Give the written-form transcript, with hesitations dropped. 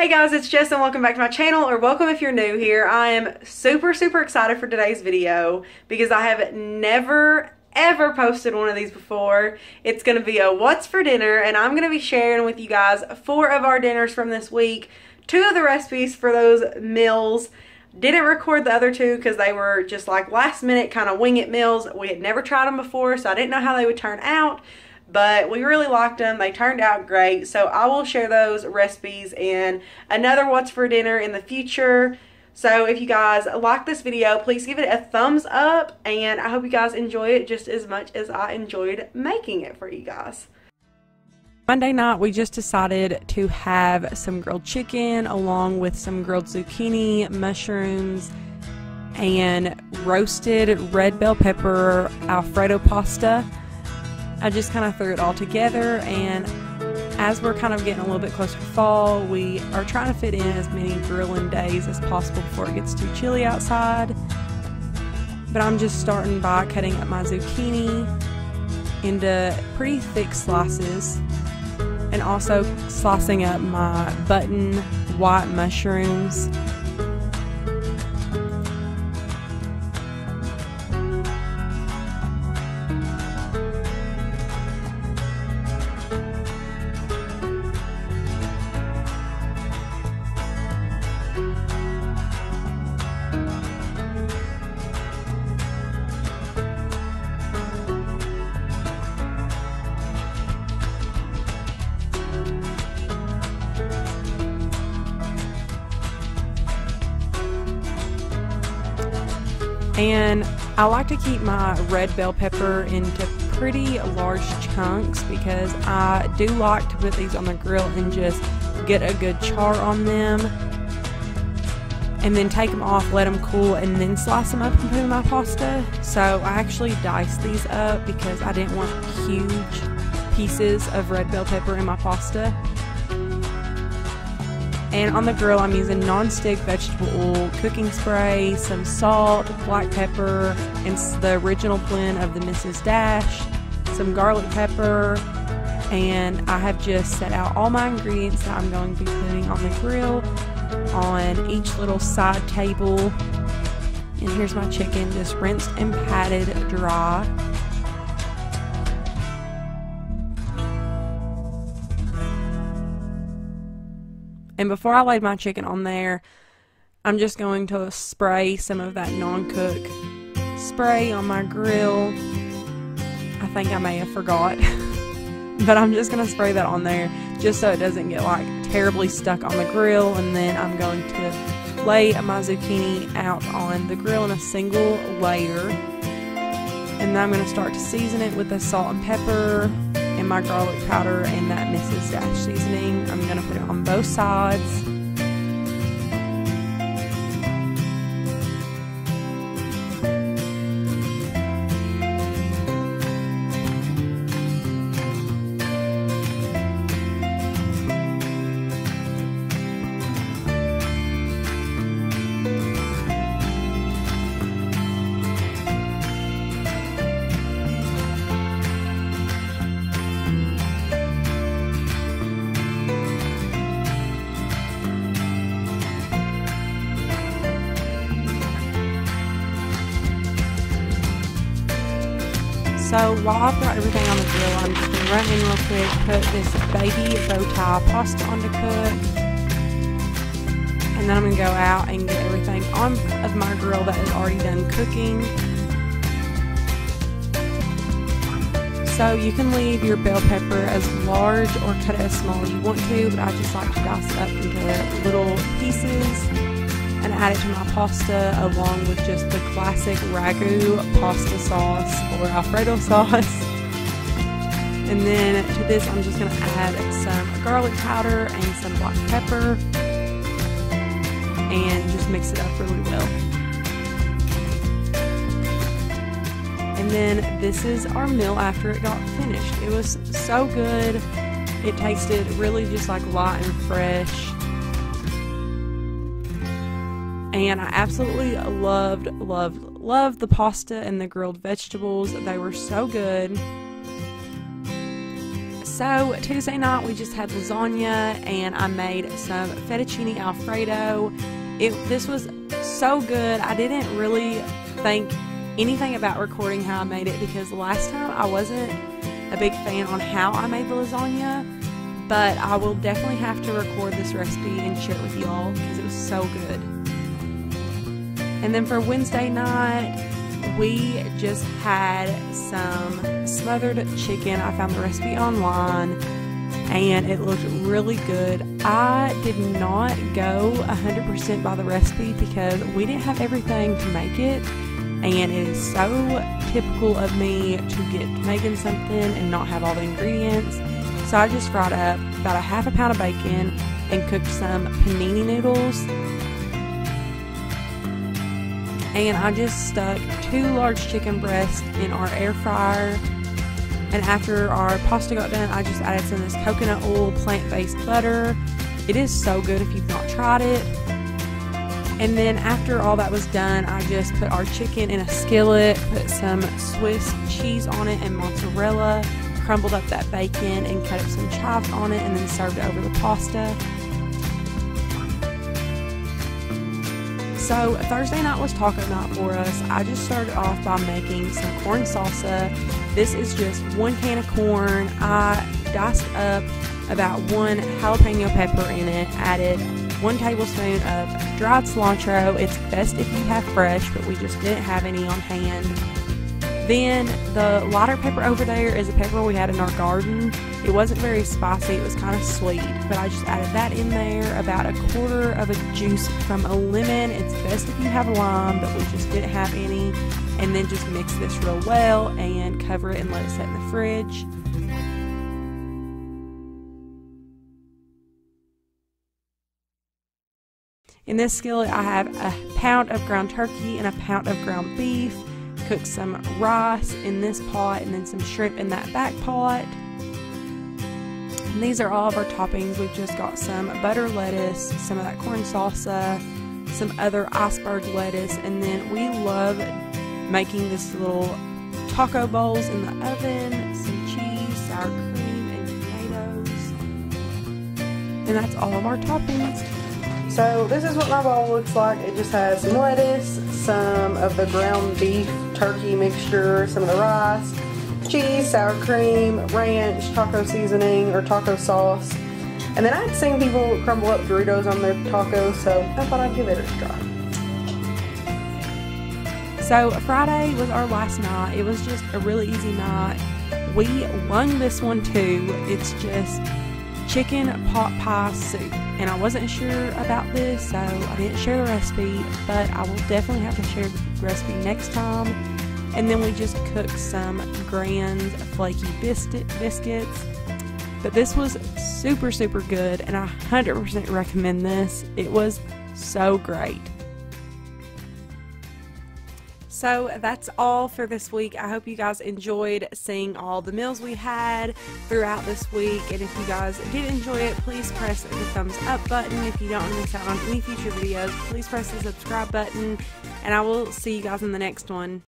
Hey guys, it's Jess and welcome back to my channel, or welcome if you're new here. I am super excited for today's video because I have never ever posted one of these before. It's going to be a what's for dinner, and I'm going to be sharing with you guys 4 of our dinners from this week, 2 of the recipes for those meals. Didn't record the other 2 because they were just like last minute kind of wing it meals. We had never tried them before, so I didn't know how they would turn out, but we really liked them. They turned out great, so I will share those recipes in another what's for dinner in the future. So if you guys like this video, please give it a thumbs up, and I hope you guys enjoy it just as much as I enjoyed making it for you guys. Monday night, we just decided to have some grilled chicken along with some grilled zucchini, mushrooms, and roasted red bell pepper Alfredo pasta. I just kind of threw it all together, and as we're kind of getting a little bit closer to fall, we are trying to fit in as many grilling days as possible before it gets too chilly outside. But I'm just starting by cutting up my zucchini into pretty thick slices, and also slicing up my button white mushrooms. And I like to keep my red bell pepper into pretty large chunks because I do like to put these on the grill and just get a good char on them, and then take them off, let them cool, and then slice them up and put them in my pasta. So I actually diced these up because I didn't want huge pieces of red bell pepper in my pasta. And on the grill, I'm using non-stick vegetable oil, cooking spray, some salt, black pepper, and the original blend of the Mrs. Dash, some garlic pepper, and I have just set out all my ingredients that I'm going to be putting on the grill on each little side table. And here's my chicken, just rinsed and patted dry. And before I laid my chicken on there, I'm just going to spray some of that non-cook spray on my grill. I think I may have forgot, but I'm just going to spray that on there just so it doesn't get like terribly stuck on the grill. And then I'm going to lay my zucchini out on the grill in a single layer. And then I'm going to start to season it with the salt and pepper and my garlic powder and that Mrs. Dash seasoning. I'm going to put it on both sides. So while I've got everything on the grill, I'm just going to run in real quick, put this baby bow tie pasta on to cook, and then I'm going to go out and get everything on of my grill that is already done cooking. So you can leave your bell pepper as large or cut it as small as you want to, but I just like to dice it up into little pieces and add it to my pasta along with just the classic Ragu pasta sauce or Alfredo sauce. And then to this, I'm just going to add some garlic powder and some black pepper and just mix it up really well. And then this is our meal after it got finished. It was so good. It tasted really just like light and fresh. And I absolutely loved the pasta and the grilled vegetables. They were so good. So Tuesday night we just had lasagna and I made some fettuccine alfredo. This was so good. I didn't really think anything about recording how I made it because last time I wasn't a big fan on how I made the lasagna, but I will definitely have to record this recipe and share it with you all because it was so good. And then for Wednesday night, we just had some smothered chicken. I found the recipe online and it looked really good. I did not go 100% by the recipe because we didn't have everything to make it, and it is so typical of me to get making something and not have all the ingredients. So I just fried up about a half a pound of bacon and cooked some panini noodles. And I just stuck 2 large chicken breasts in our air fryer. And after our pasta got done, I just added some of this coconut oil plant-based butter. It is so good if you've not tried it. And then after all that was done, I just put our chicken in a skillet, put some Swiss cheese on it and mozzarella, crumbled up that bacon and cut up some chives on it, and then served it over the pasta. So Thursday night was taco night for us. I just started off by making some corn salsa. This is just 1 can of corn. I diced up about 1 jalapeno pepper in it, added 1 tablespoon of dried cilantro. It's best if you have fresh, but we just didn't have any on hand. Then the lighter pepper over there is a pepper we had in our garden. It wasn't very spicy, it was kind of sweet, but I just added that in there, about 1/4 of a juice from a lemon. It's best if you have a lime, but we just didn't have any. And then just mix this real well and cover it and let it set in the fridge. In this skillet I have a pound of ground turkey and a pound of ground beef. Cook some rice in this pot and then some shrimp in that back pot. And these are all of our toppings. We've just got some butter lettuce, some of that corn salsa, some other iceberg lettuce, and then we love making this little taco bowls in the oven, some cheese, sour cream, and tomatoes. And that's all of our toppings. So this is what my bowl looks like. It just has some lettuce, some of the ground beef turkey mixture, some of the rice, cheese, sour cream, ranch, taco seasoning, or taco sauce. And then I had seen people crumble up Doritos on their tacos, so I thought I'd give it a try. So Friday was our last night. It was just a really easy night. We won this one too. It's just chicken pot pie soup. And I wasn't sure about this, so I didn't share the recipe, but I will definitely have to share the recipe next time. And then we just cooked some grand flaky biscuits. But this was super, super good, and I 100% recommend this. It was so great. So that's all for this week. I hope you guys enjoyed seeing all the meals we had throughout this week. And if you guys did enjoy it, please press the thumbs up button. If you don't want to miss out on any future videos, please press the subscribe button. And I will see you guys in the next one.